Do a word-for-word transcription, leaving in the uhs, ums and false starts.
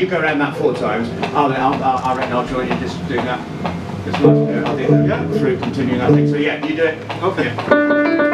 You go around that four times. I'll, I'll, I'll, I reckon I'll join you just doing that. Just last bit. I'll do that yeah. through continuing. I think so. Yeah, you do it. Okay.